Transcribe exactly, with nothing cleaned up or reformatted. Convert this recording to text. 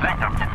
Back up to